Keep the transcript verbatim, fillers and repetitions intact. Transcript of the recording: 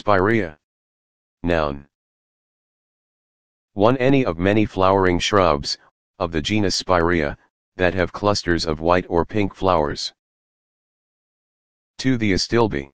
Spirea. Noun. one. Any of many flowering shrubs, of the genus Spirea, that have clusters of white or pink flowers. two. The Astilbe.